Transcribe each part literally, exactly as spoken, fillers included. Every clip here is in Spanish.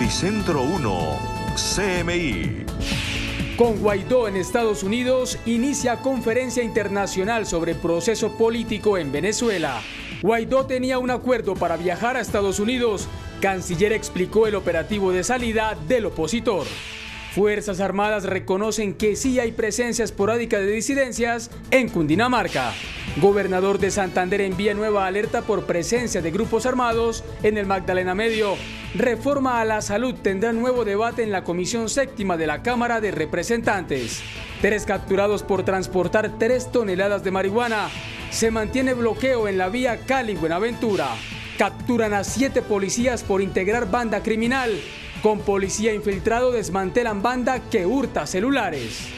NotiCentro uno, C M I. Con Guaidó en Estados Unidos, inicia conferencia internacional sobre proceso político en Venezuela. Guaidó tenía un acuerdo para viajar a Estados Unidos. Canciller explicó el operativo de salida del opositor. Fuerzas Armadas reconocen que sí hay presencia esporádica de disidencias en Cundinamarca. Gobernador de Santander envía nueva alerta por presencia de grupos armados en el Magdalena Medio. Reforma a la salud tendrá nuevo debate en la Comisión Séptima de la Cámara de Representantes. Tres capturados por transportar tres toneladas de marihuana. Se mantiene bloqueo en la vía Cali-Buenaventura. Capturan a siete policías por integrar banda criminal. Con policía infiltrado desmantelan banda que hurta celulares.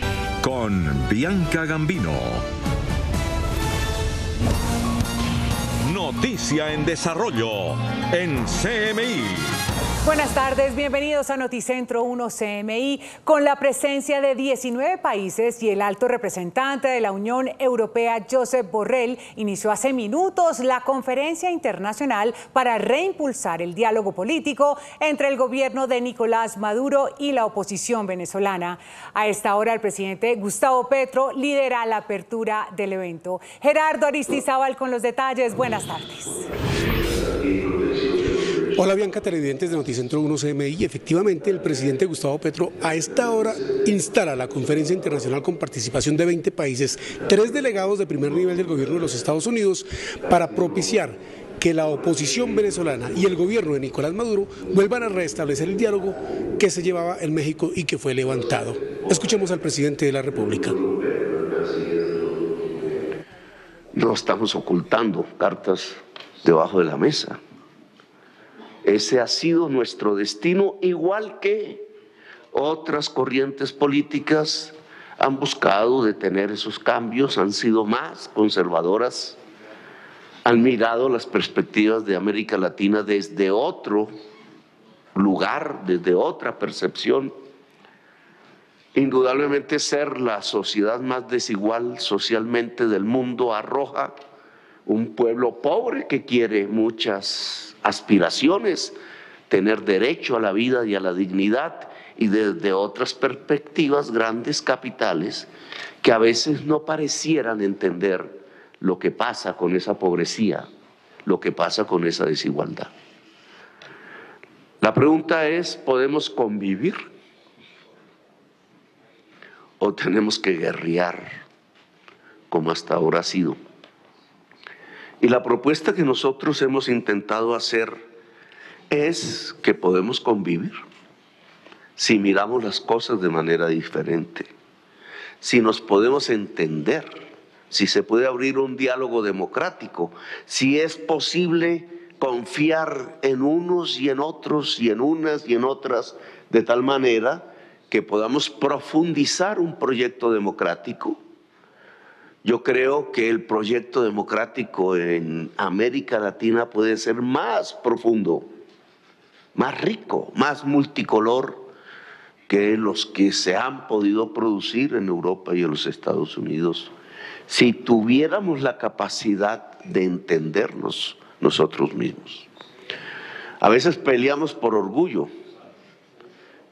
Con Bianca Gambino. Noticia en desarrollo en C M I. Buenas tardes, bienvenidos a NotiCentro uno C M I. Con la presencia de diecinueve países y el alto representante de la Unión Europea, Josep Borrell, inició hace minutos la conferencia internacional para reimpulsar el diálogo político entre el gobierno de Nicolás Maduro y la oposición venezolana. A esta hora, el presidente Gustavo Petro lidera la apertura del evento. Gerardo Aristizábal con los detalles. Buenas tardes. Hola Bianca, televidentes de NotiCentro uno C M I. Efectivamente, el presidente Gustavo Petro a esta hora instala la conferencia internacional con participación de veinte países, tres delegados de primer nivel del gobierno de los Estados Unidos, para propiciar que la oposición venezolana y el gobierno de Nicolás Maduro vuelvan a restablecer el diálogo que se llevaba en México y que fue levantado. Escuchemos al presidente de la República. No estamos ocultando cartas debajo de la mesa. Ese ha sido nuestro destino, igual que otras corrientes políticas han buscado detener esos cambios, han sido más conservadoras, han mirado las perspectivas de América Latina desde otro lugar, desde otra percepción. Indudablemente, ser la sociedad más desigual socialmente del mundo arroja un pueblo pobre que quiere muchas aspiraciones, tener derecho a la vida y a la dignidad, y desde otras perspectivas grandes capitales que a veces no parecieran entender lo que pasa con esa pobrecía, lo que pasa con esa desigualdad. La pregunta es, ¿podemos convivir o tenemos que guerrear como hasta ahora ha sido? Y la propuesta que nosotros hemos intentado hacer es que podemos convivir si miramos las cosas de manera diferente, si nos podemos entender, si se puede abrir un diálogo democrático, si es posible confiar en unos y en otros y en unas y en otras, de tal manera que podamos profundizar un proyecto democrático. Yo creo que el proyecto democrático en América Latina puede ser más profundo, más rico, más multicolor que los que se han podido producir en Europa y en los Estados Unidos. Si tuviéramos la capacidad de entendernos nosotros mismos. A veces peleamos por orgullo.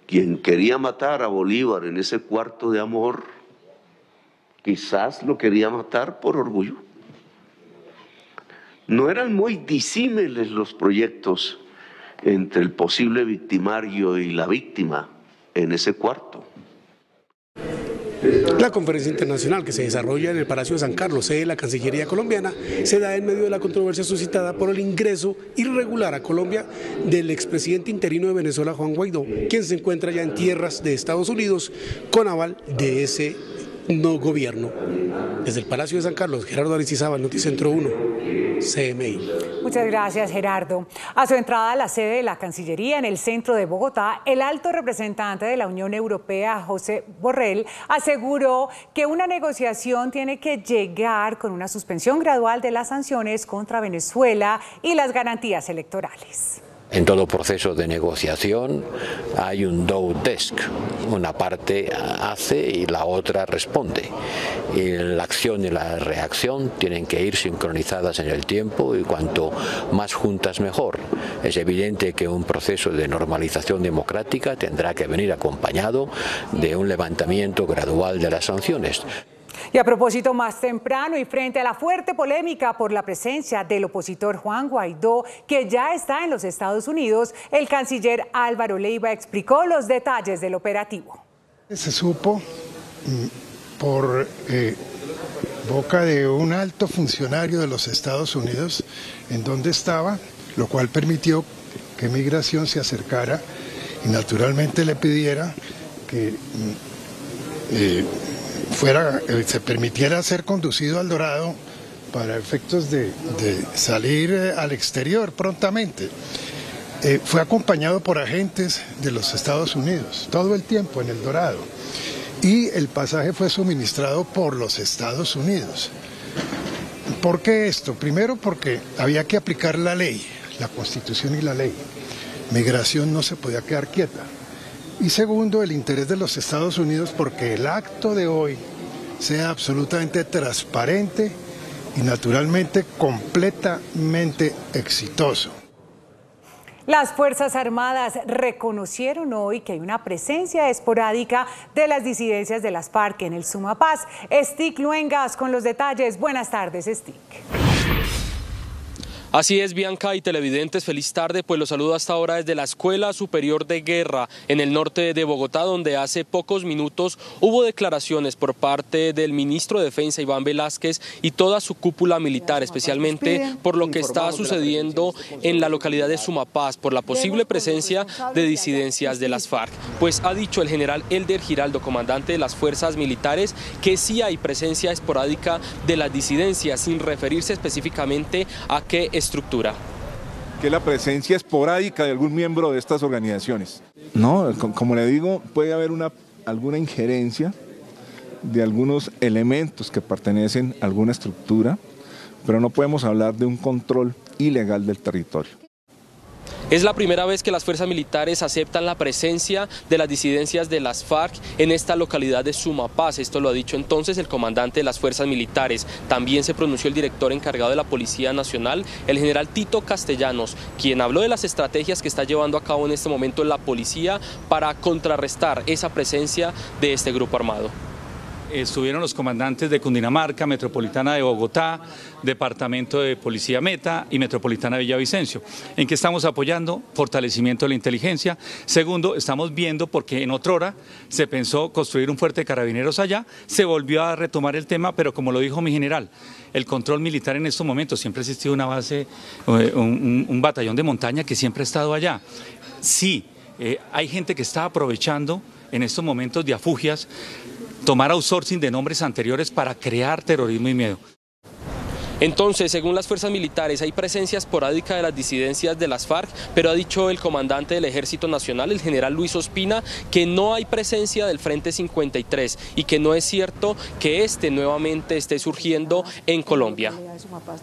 Quien quería matar a Bolívar en ese cuarto de amor, quizás lo quería matar por orgullo. No eran muy disímiles los proyectos entre el posible victimario y la víctima en ese cuarto. La conferencia internacional que se desarrolla en el Palacio de San Carlos, sede de la Cancillería colombiana, se da en medio de la controversia suscitada por el ingreso irregular a Colombia del expresidente interino de Venezuela, Juan Guaidó, quien se encuentra ya en tierras de Estados Unidos con aval de ese no gobierno. Desde el Palacio de San Carlos, Gerardo Aristizábal, NotiCentro uno, C M I. Muchas gracias, Gerardo. A su entrada a la sede de la Cancillería en el centro de Bogotá, el alto representante de la Unión Europea, Josep Borrell, aseguró que una negociación tiene que llegar con una suspensión gradual de las sanciones contra Venezuela y las garantías electorales. En todo proceso de negociación hay un do desk, una parte hace y la otra responde. Y la acción y la reacción tienen que ir sincronizadas en el tiempo y cuanto más juntas mejor. Es evidente que un proceso de normalización democrática tendrá que venir acompañado de un levantamiento gradual de las sanciones. Y a propósito, más temprano y frente a la fuerte polémica por la presencia del opositor Juan Guaidó, que ya está en los Estados Unidos, el canciller Álvaro Leiva explicó los detalles del operativo. Se supo por eh, boca de un alto funcionario de los Estados Unidos en donde estaba, lo cual permitió que Migración se acercara y naturalmente le pidiera que... Eh, Fuera, se permitiera ser conducido al Dorado para efectos de, de salir al exterior prontamente. Eh, fue acompañado por agentes de los Estados Unidos todo el tiempo en el Dorado y el pasaje fue suministrado por los Estados Unidos. ¿Por qué esto? Primero porque había que aplicar la ley, la Constitución y la ley. Migración no se podía quedar quieta. Y segundo, el interés de los Estados Unidos porque el acto de hoy sea absolutamente transparente y naturalmente completamente exitoso. Las Fuerzas Armadas reconocieron hoy que hay una presencia esporádica de las disidencias de las FARC en el Sumapaz. Stick Luengas con los detalles. Buenas tardes, Stick. Así es, Bianca y televidentes, feliz tarde, pues los saludo hasta ahora desde la Escuela Superior de Guerra en el norte de Bogotá, donde hace pocos minutos hubo declaraciones por parte del ministro de Defensa, Iván Velázquez, y toda su cúpula militar, especialmente por lo que está sucediendo en la localidad de Sumapaz, por la posible presencia de disidencias de las FARC. Pues ha dicho el general Elder Giraldo, comandante de las fuerzas militares, que sí hay presencia esporádica de las disidencias, sin referirse específicamente a qué estructura. ¿Qué es la presencia esporádica de algún miembro de estas organizaciones? No, como le digo, puede haber una, alguna injerencia de algunos elementos que pertenecen a alguna estructura, pero no podemos hablar de un control ilegal del territorio. Es la primera vez que las fuerzas militares aceptan la presencia de las disidencias de las FARC en esta localidad de Sumapaz. Esto lo ha dicho entonces el comandante de las fuerzas militares. También se pronunció el director encargado de la Policía Nacional, el general Tito Castellanos, quien habló de las estrategias que está llevando a cabo en este momento la policía para contrarrestar esa presencia de este grupo armado. Estuvieron los comandantes de Cundinamarca, Metropolitana de Bogotá, Departamento de Policía Meta y Metropolitana de Villavicencio. ¿En qué estamos apoyando? Fortalecimiento de la inteligencia. Segundo, estamos viendo porque en otrora se pensó construir un fuerte de carabineros allá, se volvió a retomar el tema, pero como lo dijo mi general, el control militar en estos momentos, siempre ha existido una base, un, un batallón de montaña que siempre ha estado allá. Sí, eh, hay gente que está aprovechando en estos momentos de afugias, tomar outsourcing de nombres anteriores para crear terrorismo y miedo. Entonces, según las fuerzas militares, hay presencia esporádica de las disidencias de las FARC, pero ha dicho el comandante del Ejército Nacional, el general Luis Ospina, que no hay presencia del Frente cincuenta y tres y que no es cierto que este nuevamente esté surgiendo en Colombia.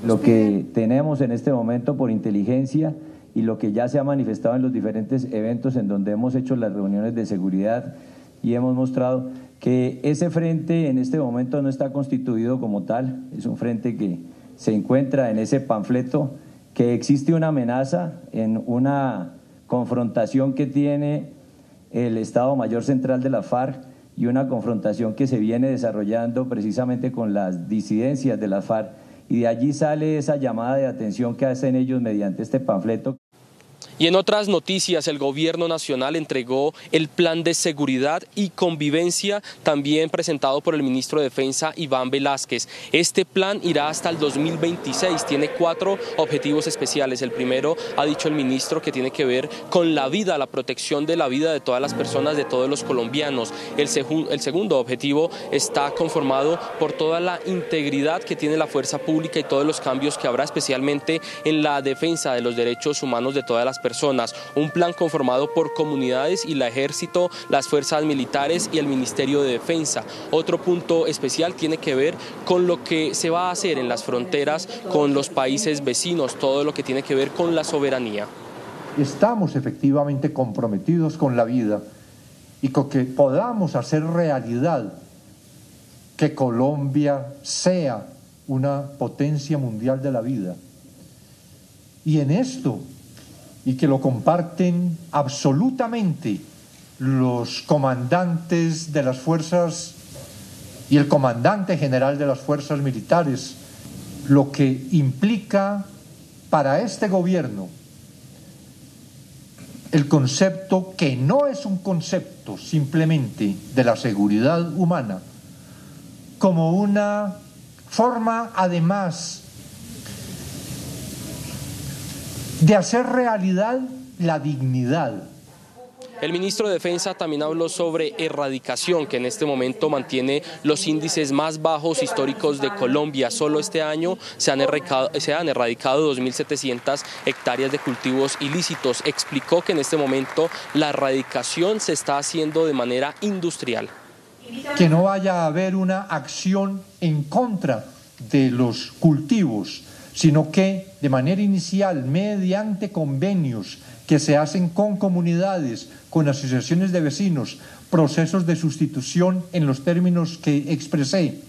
Lo que tenemos en este momento por inteligencia y lo que ya se ha manifestado en los diferentes eventos en donde hemos hecho las reuniones de seguridad y hemos mostrado que ese frente en este momento no está constituido como tal, es un frente que se encuentra en ese panfleto, que existe una amenaza en una confrontación que tiene el Estado Mayor Central de la FARC y una confrontación que se viene desarrollando precisamente con las disidencias de la FARC, y de allí sale esa llamada de atención que hacen ellos mediante este panfleto. Y en otras noticias, el gobierno nacional entregó el plan de seguridad y convivencia, también presentado por el ministro de Defensa, Iván Velázquez. Este plan irá hasta el dos mil veintiséis, tiene cuatro objetivos especiales. El primero, ha dicho el ministro, que tiene que ver con la vida, la protección de la vida de todas las personas, de todos los colombianos. El, el segundo objetivo está conformado por toda la integridad que tiene la fuerza pública y todos los cambios que habrá, especialmente en la defensa de los derechos humanos de todas las personas. personas, un plan conformado por comunidades y el ejército, las fuerzas militares y el Ministerio de Defensa. Otro punto especial tiene que ver con lo que se va a hacer en las fronteras con los países vecinos, todo lo que tiene que ver con la soberanía. estamos efectivamente comprometidos con la vida y con que podamos hacer realidad que Colombia sea una potencia mundial de la vida. Y en esto, y que lo comparten absolutamente los comandantes de las fuerzas y el comandante general de las fuerzas militares, lo que implica para este gobierno el concepto, que no es un concepto simplemente de la seguridad humana, como una forma además de hacer realidad la dignidad. El ministro de Defensa también habló sobre erradicación, que en este momento mantiene los índices más bajos históricos de Colombia. Solo este año se han erradicado, se han erradicado dos mil setecientas hectáreas de cultivos ilícitos. Explicó que en este momento la erradicación se está haciendo de manera industrial. Que no vaya a haber una acción en contra de los cultivos, sino que de manera inicial, mediante convenios que se hacen con comunidades, con asociaciones de vecinos, procesos de sustitución en los términos que expresé,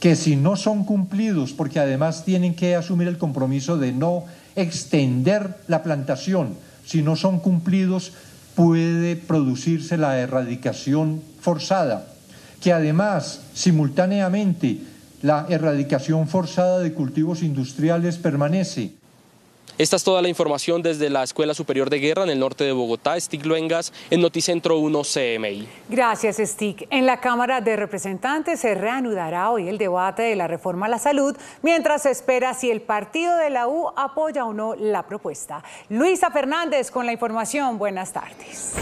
que si no son cumplidos, porque además tienen que asumir el compromiso de no extender la plantación, si no son cumplidos puede producirse la erradicación forzada, que además simultáneamente la erradicación forzada de cultivos industriales permanece. Esta es toda la información desde la Escuela Superior de Guerra en el norte de Bogotá. Stick Luengas en NotiCentro uno C M I. Gracias, Stick. En la Cámara de Representantes se reanudará hoy el debate de la reforma a la salud, mientras se espera si el partido de la U apoya o no la propuesta. Luisa Fernández con la información. Buenas tardes.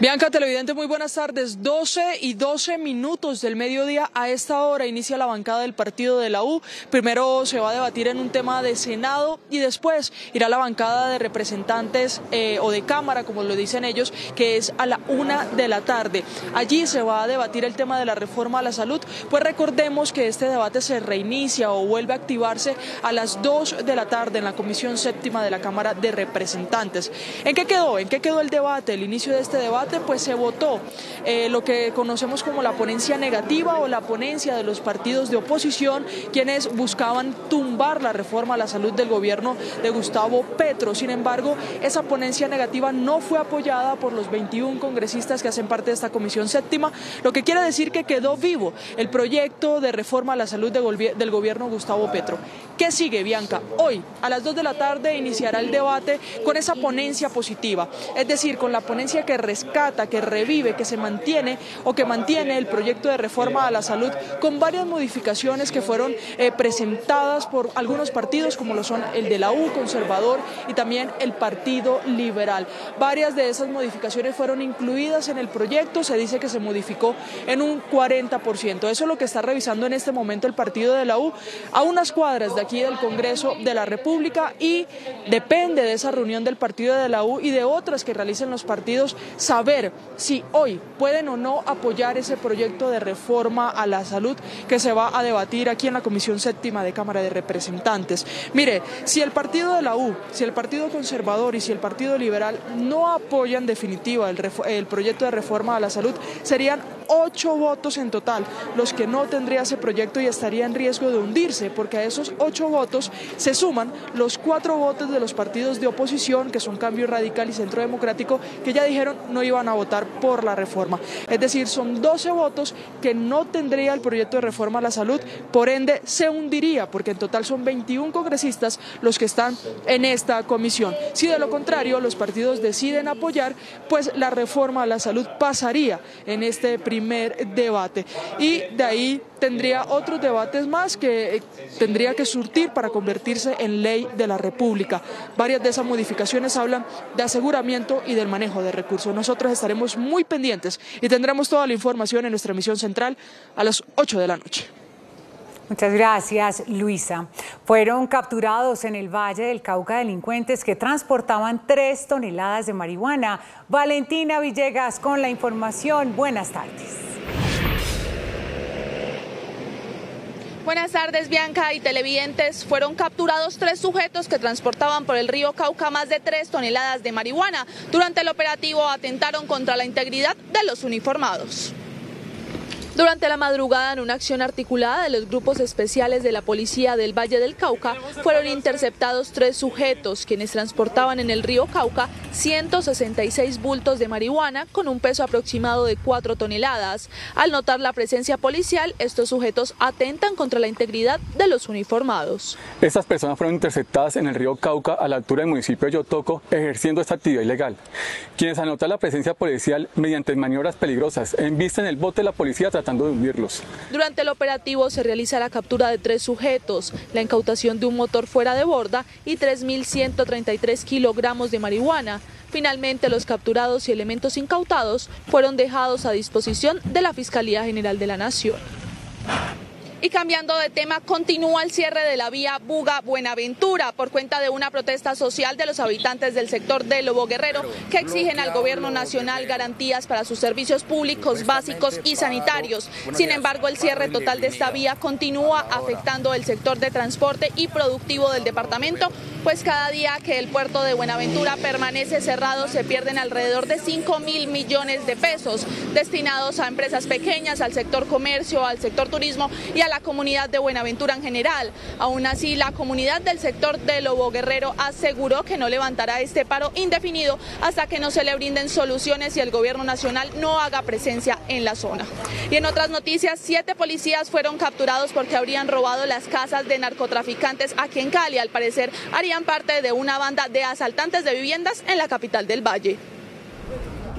Bianca, televidente, muy buenas tardes. doce y doce minutos del mediodía a esta hora inicia la bancada del partido de la U. Primero se va a debatir en un tema de Senado y después irá la bancada de representantes eh, o de Cámara, como lo dicen ellos, que es a la una de la tarde. Allí se va a debatir el tema de la reforma a la salud, pues recordemos que este debate se reinicia o vuelve a activarse a las dos de la tarde en la Comisión Séptima de la Cámara de Representantes. ¿En qué quedó? ¿En qué quedó el debate? El inicio de este debate, pues se votó eh, lo que conocemos como la ponencia negativa o la ponencia de los partidos de oposición, quienes buscaban tumbar la reforma a la salud del gobierno de Gustavo Petro. Sin embargo, esa ponencia negativa no fue apoyada por los veintiún congresistas que hacen parte de esta Comisión Séptima, lo que quiere decir que quedó vivo el proyecto de reforma a la salud de gobi- del gobierno Gustavo Petro. ¿Qué sigue, Bianca? Hoy, a las dos de la tarde, iniciará el debate con esa ponencia positiva, es decir, con la ponencia que rescata, que revive, que se mantiene o que mantiene el proyecto de reforma a la salud con varias modificaciones que fueron eh, presentadas por algunos partidos como lo son el de la U, Conservador, y también el Partido Liberal. Varias de esas modificaciones fueron incluidas en el proyecto, se dice que se modificó en un cuarenta por ciento. Eso es lo que está revisando en este momento el partido de la U a unas cuadras de aquí del Congreso de la República, y depende de esa reunión del partido de la U y de otras que realicen los partidos saber ver si hoy pueden o no apoyar ese proyecto de reforma a la salud que se va a debatir aquí en la Comisión Séptima de Cámara de Representantes. Mire, si el partido de la U, si el Partido Conservador y si el Partido Liberal no apoyan definitiva el, el proyecto de reforma a la salud, serían ocho votos en total los que no tendría ese proyecto y estaría en riesgo de hundirse, porque a esos ocho votos se suman los cuatro votos de los partidos de oposición, que son Cambio Radical y Centro Democrático, que ya dijeron no iban a votar por la reforma. Es decir, son doce votos que no tendría el proyecto de reforma a la salud, por ende se hundiría, porque en total son veintiún congresistas los que están en esta comisión. Si de lo contrario los partidos deciden apoyar, pues la reforma a la salud pasaría en este primer debate, y de ahí tendría otros debates más que tendría que surtir para convertirse en ley de la República. Varias de esas modificaciones hablan de aseguramiento y del manejo de recursos. Nosotros estaremos muy pendientes y tendremos toda la información en nuestra emisión central a las ocho de la noche. Muchas gracias, Luisa. Fueron capturados en el Valle del Cauca delincuentes que transportaban tres toneladas de marihuana. Valentina Villegas con la información. Buenas tardes. Buenas tardes, Bianca y televidentes. Fueron capturados tres sujetos que transportaban por el río Cauca más de tres toneladas de marihuana. Durante el operativo atentaron contra la integridad de los uniformados. Durante la madrugada, en una acción articulada de los grupos especiales de la policía del Valle del Cauca, fueron interceptados tres sujetos, quienes transportaban en el río Cauca ciento sesenta y seis bultos de marihuana con un peso aproximado de cuatro toneladas. Al notar la presencia policial, estos sujetos atentan contra la integridad de los uniformados. Estas personas fueron interceptadas en el río Cauca a la altura del municipio de Yotoco, ejerciendo esta actividad ilegal. Quienes al notar la presencia policial mediante maniobras peligrosas, embisten el bote de la policía tratando de hundirlos. Durante el operativo se realiza la captura de tres sujetos, la incautación de un motor fuera de borda y tres mil ciento treinta y tres kilogramos de marihuana. Finalmente, los capturados y elementos incautados fueron dejados a disposición de la Fiscalía General de la Nación. Y cambiando de tema, continúa el cierre de la vía Buga-Buenaventura por cuenta de una protesta social de los habitantes del sector de Lobo Guerrero que exigen al gobierno nacional garantías para sus servicios públicos básicos y sanitarios. Sin embargo, el cierre total de esta vía continúa afectando el sector de transporte y productivo del departamento, pues cada día que el puerto de Buenaventura permanece cerrado se pierden alrededor de cinco mil millones de pesos destinados a empresas pequeñas, al sector comercio, al sector turismo y a la comunidad de Buenaventura en general. Aún así, la comunidad del sector de Lobo Guerrero aseguró que no levantará este paro indefinido hasta que no se le brinden soluciones y el gobierno nacional no haga presencia en la zona. Y en otras noticias, siete policías fueron capturados porque habrían robado las casas de narcotraficantes aquí en Cali. Al parecer, harían parte de una banda de asaltantes de viviendas en la capital del Valle.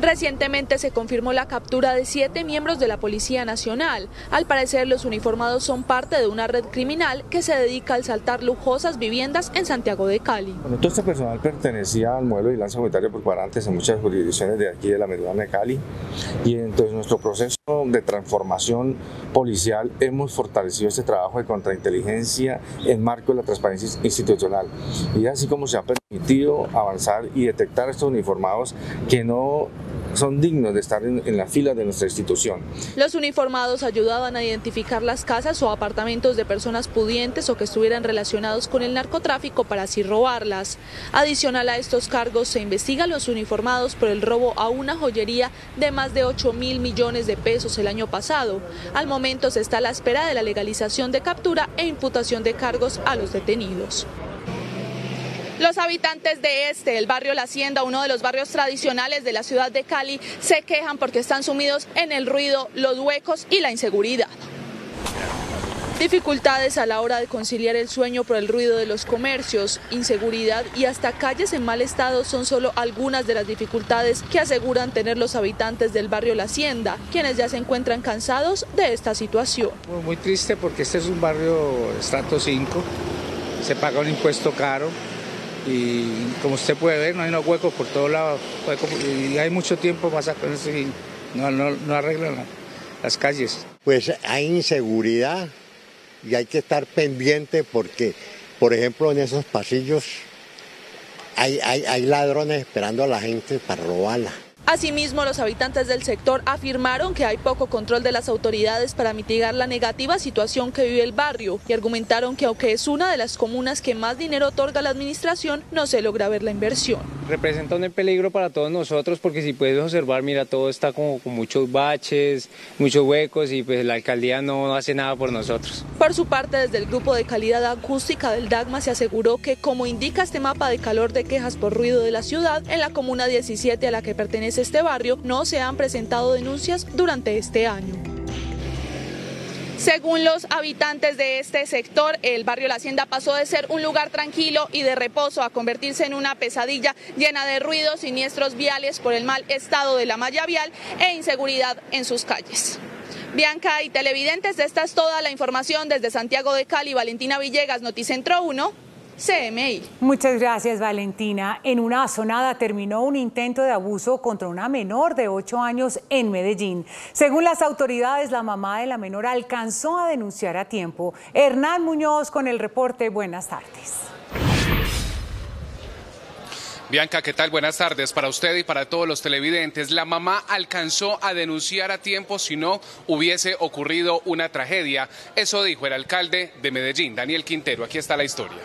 Recientemente se confirmó la captura de siete miembros de la Policía Nacional. Al parecer, los uniformados son parte de una red criminal que se dedica a asaltar lujosas viviendas en Santiago de Cali. Bueno, todo este personal pertenecía al modelo de vigilancia comunitaria por parantes en muchas jurisdicciones de aquí de la Metropolitana de Cali. Y entonces nuestro proceso de transformación policial hemos fortalecido este trabajo de contrainteligencia en marco de la transparencia institucional. Y así como se ha permitido avanzar y detectar estos uniformados que no son dignos de estar en, en la fila de nuestra institución. Los uniformados ayudaban a identificar las casas o apartamentos de personas pudientes o que estuvieran relacionados con el narcotráfico para así robarlas. Adicional a estos cargos, se investigan los uniformados por el robo a una joyería de más de ocho mil millones de pesos el año pasado. Al momento se está a la espera de la legalización de captura e imputación de cargos a los detenidos. Los habitantes de este, el barrio La Hacienda, uno de los barrios tradicionales de la ciudad de Cali, se quejan porque están sumidos en el ruido, los huecos y la inseguridad. Dificultades a la hora de conciliar el sueño por el ruido de los comercios, inseguridad y hasta calles en mal estado son solo algunas de las dificultades que aseguran tener los habitantes del barrio La Hacienda, quienes ya se encuentran cansados de esta situación. Muy triste porque este es un barrio estrato cinco, se paga un impuesto caro. Y como usted puede ver, no hay unos huecos por todos lados, y hay mucho tiempo pasa con eso y no, no, no arreglan la, las calles. Pues hay inseguridad y hay que estar pendiente porque, por ejemplo, en esos pasillos hay, hay, hay ladrones esperando a la gente para robarla. Asimismo, los habitantes del sector afirmaron que hay poco control de las autoridades para mitigar la negativa situación que vive el barrio y argumentaron que aunque es una de las comunas que más dinero otorga la administración, no se logra ver la inversión. Representa un peligro para todos nosotros porque si puedes observar, mira, todo está como con muchos baches, muchos huecos y pues la alcaldía no hace nada por nosotros. Por su parte, desde el Grupo de Calidad Acústica del DAGMA se aseguró que, como indica este mapa de calor de quejas por ruido de la ciudad, en la comuna diecisiete a la que pertenece este barrio no se han presentado denuncias durante este año. Según los habitantes de este sector, el barrio La Hacienda pasó de ser un lugar tranquilo y de reposo a convertirse en una pesadilla llena de ruidos, siniestros viales por el mal estado de la malla vial e inseguridad en sus calles. Bianca y televidentes, esta es toda la información desde Santiago de Cali. Valentina Villegas, NotiCentro uno. C M I. Muchas gracias, Valentina. En una asonada terminó un intento de abuso contra una menor de ocho años en Medellín. Según las autoridades, la mamá de la menor alcanzó a denunciar a tiempo. Hernán Muñoz con el reporte. Buenas tardes. Bianca, ¿qué tal? Buenas tardes para usted y para todos los televidentes. La mamá alcanzó a denunciar a tiempo, si no hubiese ocurrido una tragedia. Eso dijo el alcalde de Medellín, Daniel Quintero. Aquí está la historia.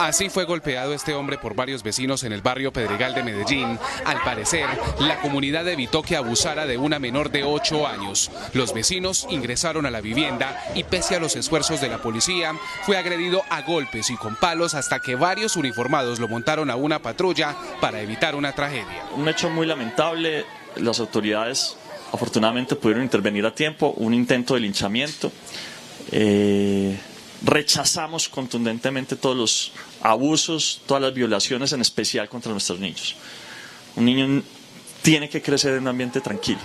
Así fue golpeado este hombre por varios vecinos en el barrio Pedregal de Medellín. Al parecer, la comunidad evitó que abusara de una menor de ocho años. Los vecinos ingresaron a la vivienda y pese a los esfuerzos de la policía, fue agredido a golpes y con palos hasta que varios uniformados lo montaron a una patrulla para evitar una tragedia. Un hecho muy lamentable. Las autoridades afortunadamente pudieron intervenir a tiempo. Un intento de linchamiento. Eh... Rechazamos contundentemente todos los abusos, todas las violaciones, en especial contra nuestros niños. Un niño tiene que crecer en un ambiente tranquilo,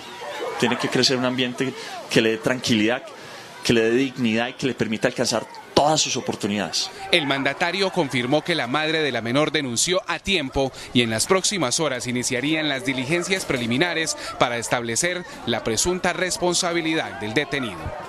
tiene que crecer en un ambiente que le dé tranquilidad, que le dé dignidad y que le permita alcanzar todas sus oportunidades. El mandatario confirmó que la madre de la menor denunció a tiempo y en las próximas horas iniciarían las diligencias preliminares para establecer la presunta responsabilidad del detenido.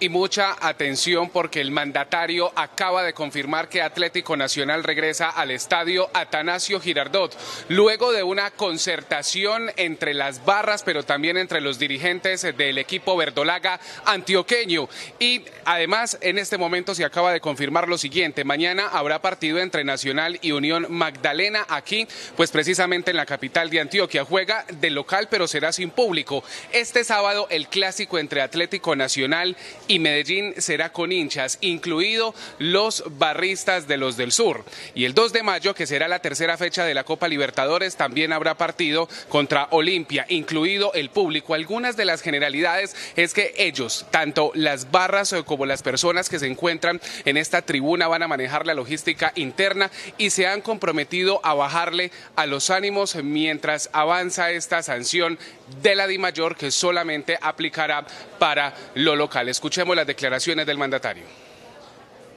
Y mucha atención porque el mandatario acaba de confirmar que Atlético Nacional regresa al estadio Atanasio Girardot, luego de una concertación entre las barras, pero también entre los dirigentes del equipo verdolaga antioqueño. Y además, en este momento se acaba de confirmar lo siguiente: mañana habrá partido entre Nacional y Unión Magdalena aquí, pues precisamente en la capital de Antioquia. Juega de local, pero será sin público. Este sábado, el clásico entre Atlético Nacional y Y Medellín será con hinchas, incluidos los barristas de los del sur. Y el dos de mayo, que será la tercera fecha de la Copa Libertadores, también habrá partido contra Olimpia, incluido el público. Algunas de las generalidades es que ellos, tanto las barras como las personas que se encuentran en esta tribuna, van a manejar la logística interna y se han comprometido a bajarle a los ánimos mientras avanza esta sanción de la Dimayor, que solamente aplicará para lo local. Escuchemos las declaraciones del mandatario.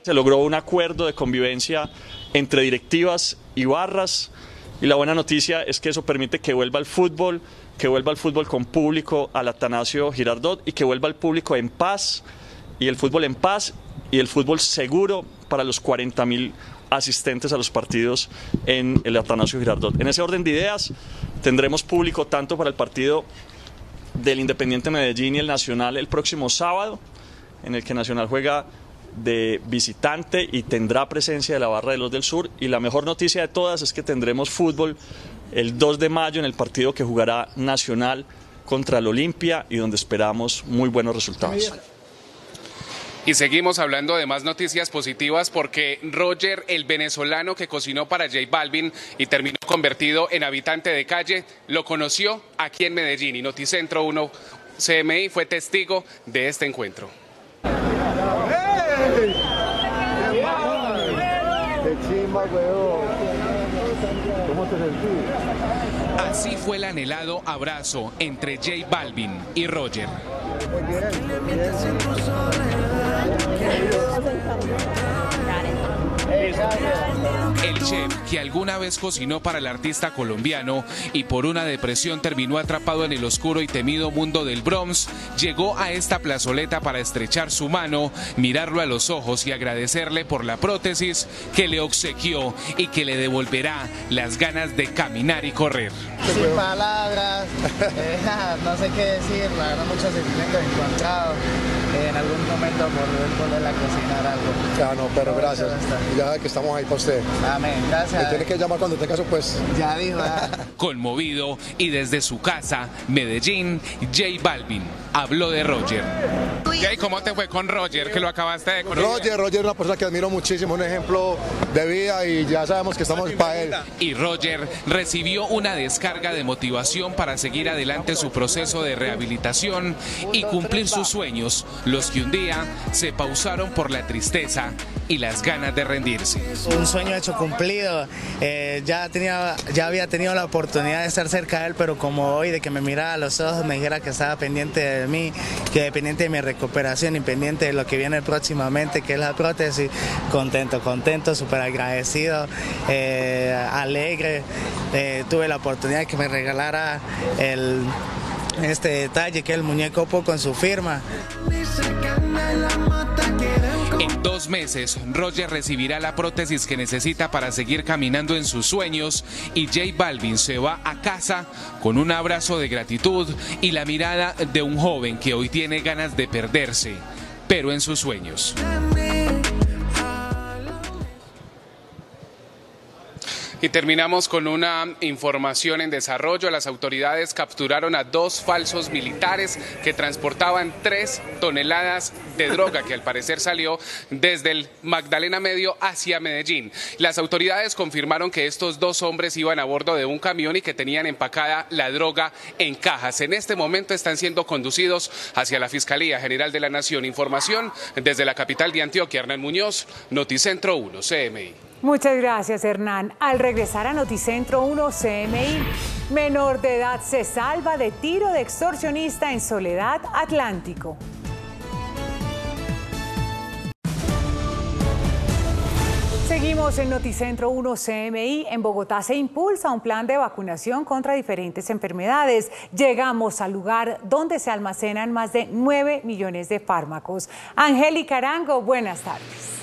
Se logró un acuerdo de convivencia entre directivas y barras y la buena noticia es que eso permite que vuelva el fútbol, que vuelva el fútbol con público al Atanasio Girardot y que vuelva el público en paz y el fútbol en paz y el fútbol seguro para los cuarenta mil asistentes a los partidos en el Atanasio Girardot. En ese orden de ideas tendremos público tanto para el partido del Independiente Medellín y el Nacional el próximo sábado, en el que Nacional juega de visitante y tendrá presencia de la barra de los del sur, y la mejor noticia de todas es que tendremos fútbol el dos de mayo en el partido que jugará Nacional contra el Olimpia y donde esperamos muy buenos resultados. Y seguimos hablando de más noticias positivas porque Roger, el venezolano que cocinó para J Balvin y terminó convertido en habitante de calle, lo conoció aquí en Medellín y NotiCentro uno C M I fue testigo de este encuentro. Así fue el anhelado abrazo entre J Balvin y Roger. El chef que alguna vez cocinó para el artista colombiano y por una depresión terminó atrapado en el oscuro y temido mundo del Bronx, llegó a esta plazoleta para estrechar su mano, mirarlo a los ojos y agradecerle por la prótesis que le obsequió y que le devolverá las ganas de caminar y correr. Sin palabras, eh, no sé qué decir, la verdad muchos sentimientos encontrados. En algún momento por volver a cocinar algo. Ya no, pero no, gracias. Ya que estamos ahí para usted. Amén, gracias. Me tiene que llamar cuando tenga su pues. Ya dijo. Ah. Conmovido y desde su casa, Medellín, J Balvin habló de Roger. Jay, ¿cómo te fue con Roger, que lo acabaste de conocer? Roger, Roger es una persona que admiro muchísimo, un ejemplo de vida y ya sabemos que estamos para él. Y Roger recibió una descarga de motivación para seguir adelante su proceso de rehabilitación y cumplir sus sueños, los que un día se pausaron por la tristeza y las ganas de rendirse. Un sueño hecho cumplido, eh, ya, tenía, ya había tenido la oportunidad de estar cerca de él, pero como hoy, de que me mirara a los ojos, me dijera que estaba pendiente de mí, que pendiente de mi recuperación y pendiente de lo que viene próximamente, que es la prótesis. Contento, contento, súper agradecido, eh, alegre. Eh, tuve la oportunidad de que me regalara el... este detalle que es el muñeco con su firma. En dos meses, Roger recibirá la prótesis que necesita para seguir caminando en sus sueños y J Balvin se va a casa con un abrazo de gratitud y la mirada de un joven que hoy tiene ganas de perderse, pero en sus sueños. Y terminamos con una información en desarrollo. Las autoridades capturaron a dos falsos militares que transportaban tres toneladas de droga que al parecer salió desde el Magdalena Medio hacia Medellín. Las autoridades confirmaron que estos dos hombres iban a bordo de un camión y que tenían empacada la droga en cajas. En este momento están siendo conducidos hacia la Fiscalía General de la Nación. Información desde la capital de Antioquia. Hernán Muñoz, Noticentro uno, C M I. Muchas gracias, Hernán. Al regresar a Noticentro uno C M I, menor de edad se salva de tiro de extorsionista en Soledad, Atlántico. Seguimos en Noticentro uno C M I. En Bogotá se impulsa un plan de vacunación contra diferentes enfermedades. Llegamos al lugar donde se almacenan más de nueve millones de fármacos. Angélica Arango, buenas tardes.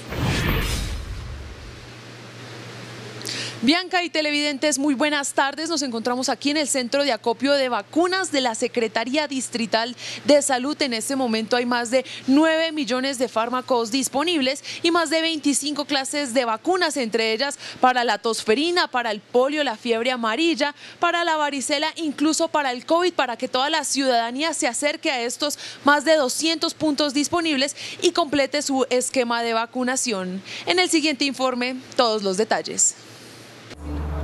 Bianca y televidentes, muy buenas tardes. Nos encontramos aquí en el Centro de Acopio de Vacunas de la Secretaría Distrital de Salud. En este momento hay más de nueve millones de fármacos disponibles y más de veinticinco clases de vacunas, entre ellas para la tosferina, para el polio, la fiebre amarilla, para la varicela, incluso para el COVID, para que toda la ciudadanía se acerque a estos más de doscientos puntos disponibles y complete su esquema de vacunación. En el siguiente informe, todos los detalles.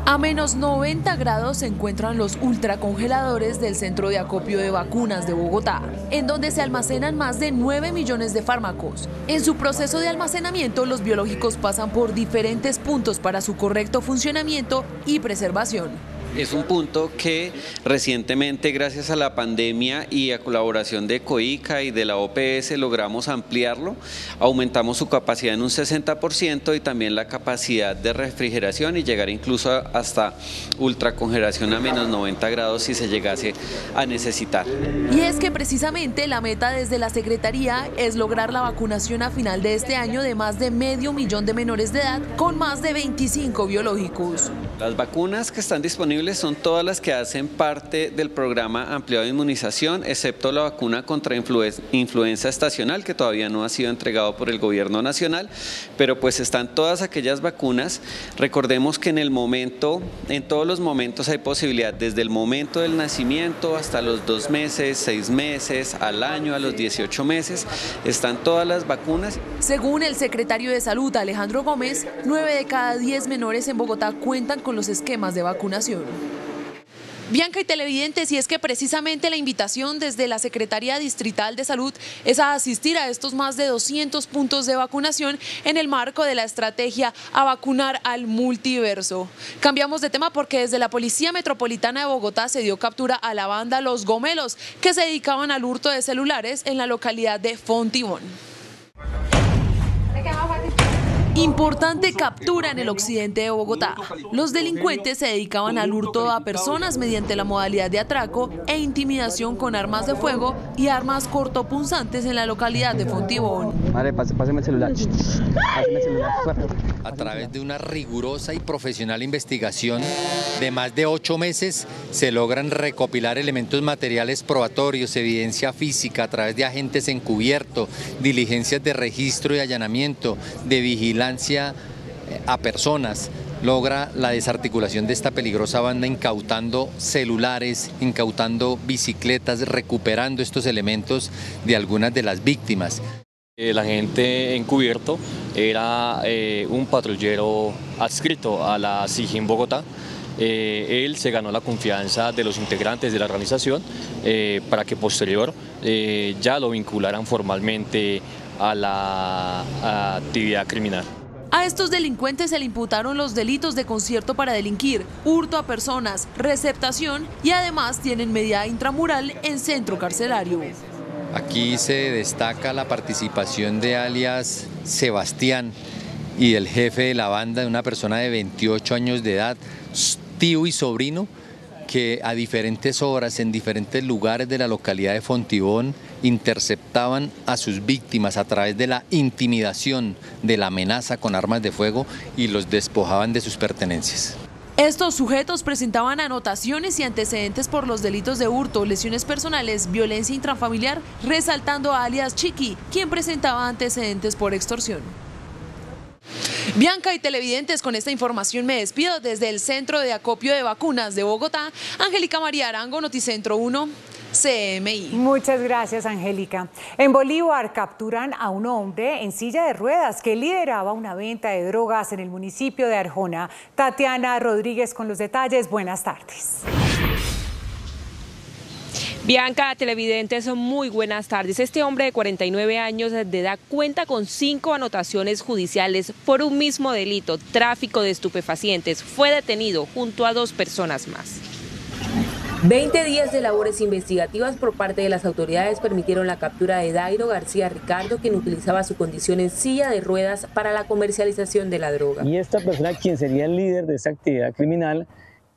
A menos noventa grados se encuentran los ultracongeladores del Centro de Acopio de Vacunas de Bogotá, en donde se almacenan más de nueve millones de fármacos. En su proceso de almacenamiento, los biológicos pasan por diferentes puntos para su correcto funcionamiento y preservación. Es un punto que recientemente, gracias a la pandemia y a colaboración de COICA y de la O P S, logramos ampliarlo, aumentamos su capacidad en un sesenta por ciento y también la capacidad de refrigeración y llegar incluso hasta ultracongelación a menos noventa grados si se llegase a necesitar. Y es que precisamente la meta desde la Secretaría es lograr la vacunación a final de este año de más de medio millón de menores de edad con más de veinticinco biológicos. Las vacunas que están disponibles son todas las que hacen parte del programa ampliado de inmunización, excepto la vacuna contra influenza estacional, que todavía no ha sido entregado por el gobierno nacional, pero pues están todas aquellas vacunas. Recordemos que en el momento, en todos los momentos hay posibilidad, desde el momento del nacimiento hasta los dos meses, seis meses, al año, a los dieciocho meses, están todas las vacunas. Según el secretario de Salud, Alejandro Gómez, nueve de cada diez menores en Bogotá cuentan con los esquemas de vacunación. Bianca y televidentes, y es que precisamente la invitación desde la Secretaría Distrital de Salud es a asistir a estos más de doscientos puntos de vacunación en el marco de la estrategia A Vacunar al Multiverso. Cambiamos de tema porque desde la Policía Metropolitana de Bogotá se dio captura a la banda Los Gomelos, que se dedicaban al hurto de celulares en la localidad de Fontibón. Importante captura en el occidente de Bogotá. Los delincuentes se dedicaban al hurto a personas mediante la modalidad de atraco e intimidación con armas de fuego y armas cortopunzantes en la localidad de Fontibón. Madre, páseme el celular. Páseme el celular. A través de una rigurosa y profesional investigación de más de ocho meses se logran recopilar elementos materiales probatorios, evidencia física a través de agentes encubiertos, diligencias de registro y allanamiento, de vigilancia a personas. Logra la desarticulación de esta peligrosa banda incautando celulares, incautando bicicletas, recuperando estos elementos de algunas de las víctimas. El agente encubierto era eh, un patrullero adscrito a la SIGIN Bogotá. Eh, él se ganó la confianza de los integrantes de la organización eh, para que posterior eh, ya lo vincularan formalmente a la a actividad criminal. A estos delincuentes se le imputaron los delitos de concierto para delinquir, hurto a personas, receptación y además tienen medida intramural en centro carcelario. Aquí se destaca la participación de alias Sebastián y el jefe de la banda, de una persona de veintiocho años de edad, tío y sobrino, que a diferentes horas en diferentes lugares de la localidad de Fontibón interceptaban a sus víctimas a través de la intimidación, de la amenaza con armas de fuego y los despojaban de sus pertenencias. Estos sujetos presentaban anotaciones y antecedentes por los delitos de hurto, lesiones personales, violencia intrafamiliar, resaltando a alias Chiqui, quien presentaba antecedentes por extorsión. Bianca y televidentes, con esta información me despido desde el Centro de Acopio de Vacunas de Bogotá. Angélica María Arango, NotiCentro uno. C M I. Muchas gracias, Angélica. En Bolívar capturan a un hombre en silla de ruedas que lideraba una venta de drogas en el municipio de Arjona. Tatiana Rodríguez con los detalles. Buenas tardes. Bianca, televidentes, muy buenas tardes. Este hombre de cuarenta y nueve años de edad cuenta con cinco anotaciones judiciales por un mismo delito, tráfico de estupefacientes. Fue detenido junto a dos personas más. veinte días de labores investigativas por parte de las autoridades permitieron la captura de Dairo García Ricardo, quien utilizaba su condición en silla de ruedas para la comercialización de la droga. Y esta persona, quien sería el líder de esa actividad criminal,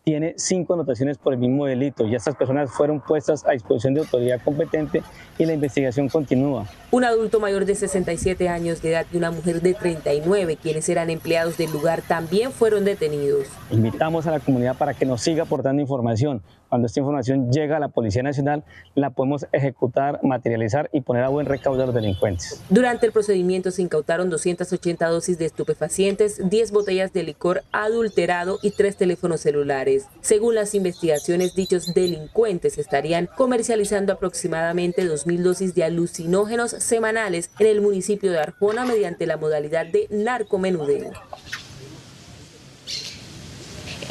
tiene cinco anotaciones por el mismo delito. Ya estas personas fueron puestas a disposición de autoridad competente y la investigación continúa. Un adulto mayor de sesenta y siete años de edad y una mujer de treinta y nueve, quienes eran empleados del lugar, también fueron detenidos. Invitamos a la comunidad para que nos siga aportando información. Cuando esta información llega a la Policía Nacional, la podemos ejecutar, materializar y poner a buen recaudo a los delincuentes. Durante el procedimiento se incautaron doscientas ochenta dosis de estupefacientes, diez botellas de licor adulterado y tres teléfonos celulares. Según las investigaciones, dichos delincuentes estarían comercializando aproximadamente dos mil dosis de alucinógenos semanales en el municipio de Arjona mediante la modalidad de narcomenudeo.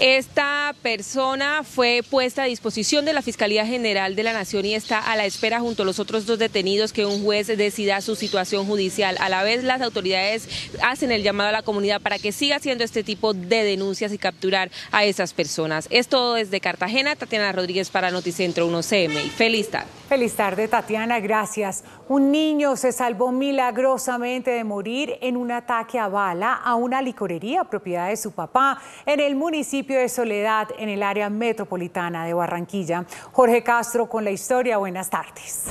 Esta persona fue puesta a disposición de la Fiscalía General de la Nación y está a la espera junto a los otros dos detenidos que un juez decida su situación judicial. A la vez, las autoridades hacen el llamado a la comunidad para que siga haciendo este tipo de denuncias y capturar a esas personas. Es todo desde Cartagena. Tatiana Rodríguez para NotiCentro uno C M I. Feliz tarde. Feliz tarde, Tatiana. Gracias. Un niño se salvó milagrosamente de morir en un ataque a bala a una licorería propiedad de su papá en el municipio de Soledad, en el área metropolitana de Barranquilla. Jorge Castro con la historia. Buenas tardes.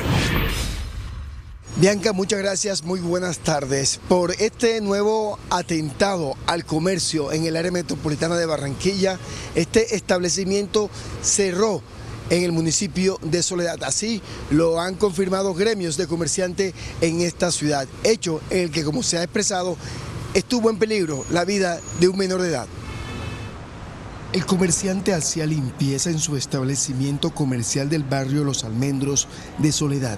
Bianca, muchas gracias, muy buenas tardes. Por este nuevo atentado al comercio en el área metropolitana de Barranquilla, este establecimiento cerró en el municipio de Soledad. Así lo han confirmado gremios de comerciantes en esta ciudad, hecho en el que, como se ha expresado, estuvo en peligro la vida de un menor de edad. El comerciante hacía limpieza en su establecimiento comercial del barrio Los Almendros de Soledad,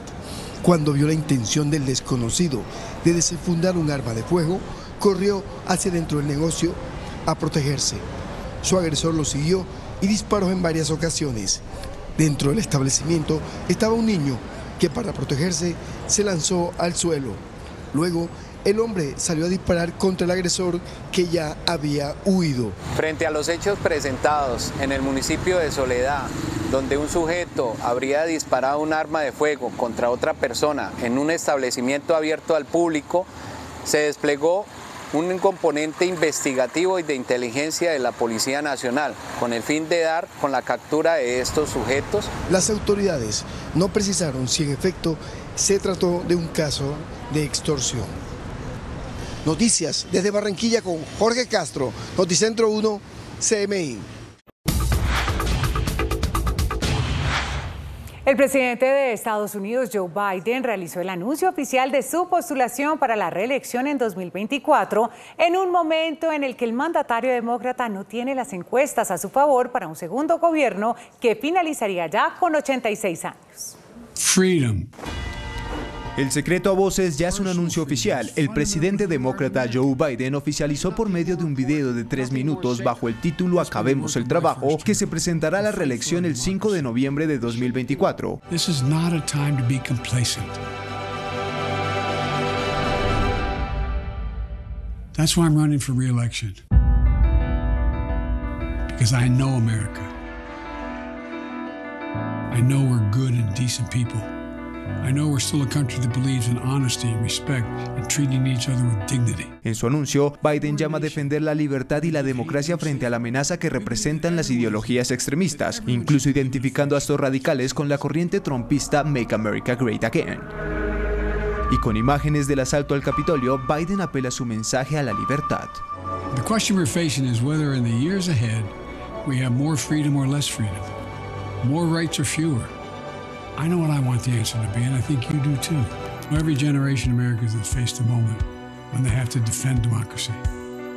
cuando vio la intención del desconocido de desenfundar un arma de fuego, corrió hacia dentro del negocio a protegerse. Su agresor lo siguió y disparó en varias ocasiones. Dentro del establecimiento estaba un niño que, para protegerse, se lanzó al suelo. Luego, el hombre salió a disparar contra el agresor, que ya había huido. Frente a los hechos presentados en el municipio de Soledad, donde un sujeto habría disparado un arma de fuego contra otra persona en un establecimiento abierto al público, se desplegó un componente investigativo y de inteligencia de la Policía Nacional, con el fin de dar con la captura de estos sujetos. Las autoridades no precisaron si en efecto se trató de un caso de extorsión. Noticias desde Barranquilla con Jorge Castro, NotiCentro uno C M I. El presidente de Estados Unidos, Joe Biden, realizó el anuncio oficial de su postulación para la reelección en dos mil veinticuatro, en un momento en el que el mandatario demócrata no tiene las encuestas a su favor para un segundo gobierno que finalizaría ya con ochenta y seis años. Freedom. El secreto a voces ya es un anuncio oficial. El presidente demócrata Joe Biden oficializó por medio de un video de tres minutos bajo el título "Acabemos el trabajo" que se presentará a la reelección el cinco de noviembre de dos mil veinticuatro. This is not a time to be complacent. That's why I'm running for re-election. Because I know America. I know we're good and decent people. En su anuncio, Biden llama a defender la libertad y la democracia frente a la amenaza que representan las ideologías extremistas, incluso identificando a estos radicales con la corriente trumpista Make America Great Again. Y con imágenes del asalto al Capitolio, Biden apela su mensaje a la libertad. La pregunta que estamos enfrentando es si en los años adelante tenemos más libertad o menos libertad, más derechos o fewer. I know what I want the answer to be, and I think you do too. Every generation of Americans has faced a moment when they have to defend democracy.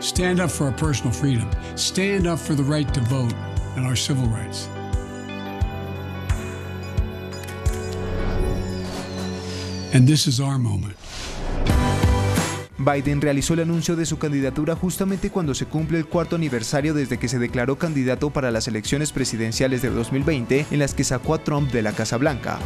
Stand up for our personal freedom. Stand up for the right to vote and our civil rights. And this is our moment. Biden realizó el anuncio de su candidatura justamente cuando se cumple el cuarto aniversario desde que se declaró candidato para las elecciones presidenciales de dos mil veinte, en las que sacó a Trump de la Casa Blanca.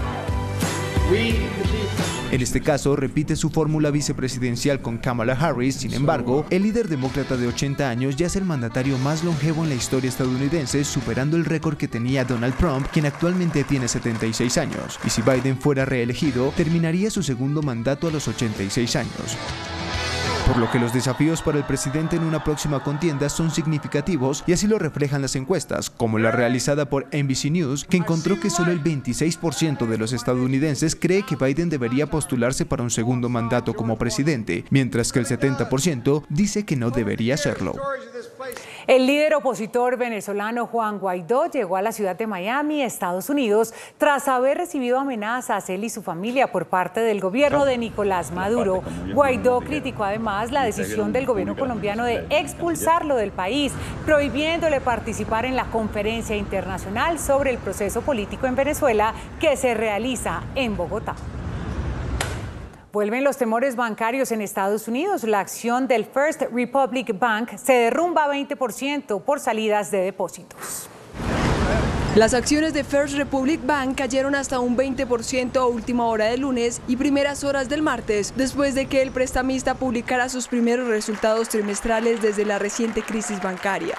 En este caso, repite su fórmula vicepresidencial con Kamala Harris. Sin embargo, el líder demócrata de ochenta años ya es el mandatario más longevo en la historia estadounidense, superando el récord que tenía Donald Trump, quien actualmente tiene setenta y seis años. Y si Biden fuera reelegido, terminaría su segundo mandato a los ochenta y seis años. Por lo que los desafíos para el presidente en una próxima contienda son significativos, y así lo reflejan las encuestas, como la realizada por N B C News, que encontró que solo el veintiséis por ciento de los estadounidenses cree que Biden debería postularse para un segundo mandato como presidente, mientras que el setenta por ciento dice que no debería hacerlo. El líder opositor venezolano Juan Guaidó llegó a la ciudad de Miami, Estados Unidos, tras haber recibido amenazas él y su familia por parte del gobierno de Nicolás Maduro. Guaidó criticó además la decisión del gobierno colombiano de expulsarlo del país, prohibiéndole participar en la conferencia internacional sobre el proceso político en Venezuela que se realiza en Bogotá. Vuelven los temores bancarios en Estados Unidos. La acción del First Republic Bank se derrumba veinte por ciento por salidas de depósitos. Las acciones de First Republic Bank cayeron hasta un veinte por ciento a última hora del lunes y primeras horas del martes, después de que el prestamista publicara sus primeros resultados trimestrales desde la reciente crisis bancaria.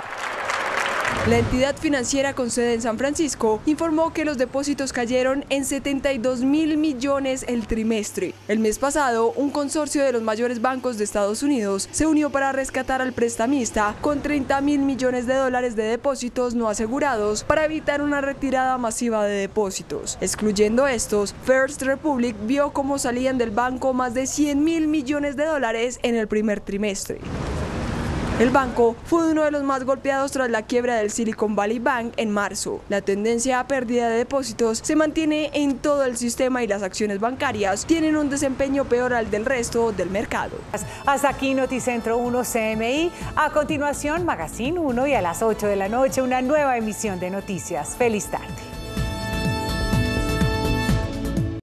La entidad financiera con sede en San Francisco informó que los depósitos cayeron en setenta y dos mil millones el trimestre. El mes pasado, un consorcio de los mayores bancos de Estados Unidos se unió para rescatar al prestamista con treinta mil millones de dólares de depósitos no asegurados para evitar una retirada masiva de depósitos. Excluyendo estos, First Republic vio cómo salían del banco más de cien mil millones de dólares en el primer trimestre. El banco fue uno de los más golpeados tras la quiebra del Silicon Valley Bank en marzo. La tendencia a pérdida de depósitos se mantiene en todo el sistema y las acciones bancarias tienen un desempeño peor al del resto del mercado. Hasta aquí NotiCentro uno C M I. A continuación, Magazine uno y a las ocho de la noche una nueva emisión de noticias. Feliz tarde.